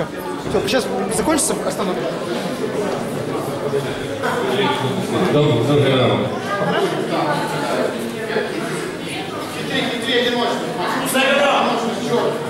Все. Все, сейчас закончится, остановим. Добрый раунд. Хитрее, хитрее, одиночный.